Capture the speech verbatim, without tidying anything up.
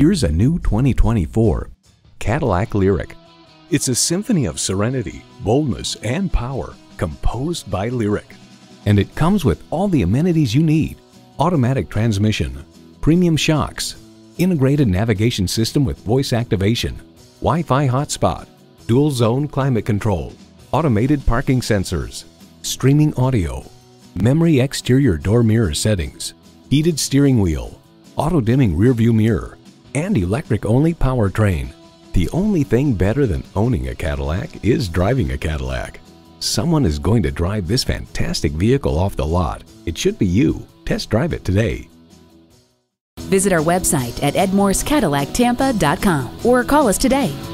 Here's a new twenty twenty-four Cadillac LYRIQ. It's a symphony of serenity, boldness, and power composed by LYRIQ. And it comes with all the amenities you need: automatic transmission, premium shocks, integrated navigation system with voice activation, Wi-Fi hotspot, dual zone climate control, automated parking sensors, streaming audio, memory exterior door mirror settings, heated steering wheel, auto dimming rear view mirror, and electric only powertrain. The only thing better than owning a Cadillac is driving a Cadillac. Someone is going to drive this fantastic vehicle off the lot. It should be you. Test drive it today. Visit our website at edmors cadillac tampa dot com or call us today.